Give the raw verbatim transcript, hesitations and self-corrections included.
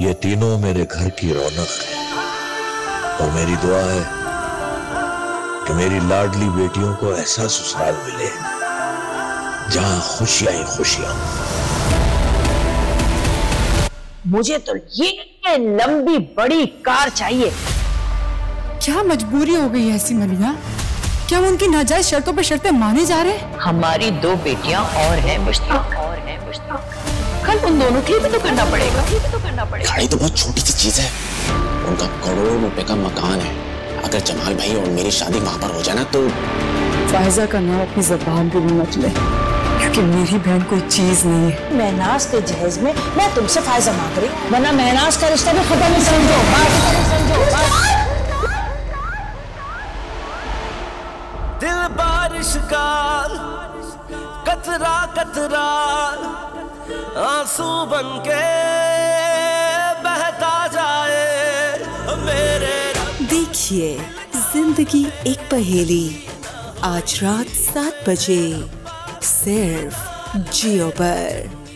ये तीनों मेरे घर की रौनक है और मेरी दुआ है कि मेरी लाडली बेटियों को ऐसा ससुराल मिले जहां खुशियां ही खुशियां। मुझे तो ये लंबी बड़ी कार चाहिए। क्या मजबूरी हो गई है ऐसी मलिया? क्या उनकी नाजायज शर्तों पर शर्तें माने जा रहे हैं? हमारी दो बेटियां और हैं मुश्ताक, और हैं मुश्ताक। कल उन दोनों के लिए भी तो करना पड़ेगा, भी तो करना पड़ेगा। गाड़ी तो बहुत छोटी सी चीज है, उनका करोड़ों रुपए का मकान है। अगर जमाल भाई और मेरी शादी वहाँ पर हो जाना तो फायजा का नाम अपनी जबान पे भी मत ले, क्योंकि मेरी बहन कोई चीज नहीं है। महनाज के जहेज में मैं तुमसे फायजा मांग रही, वरना महनाज का रिश्ता भी खत्म ही समझो। दिल बारिश का कतरा कतरा आंसू बनके बहता जाए मेरे। देखिए जिंदगी एक पहेली आज रात सात बजे सिर्फ जियो पर।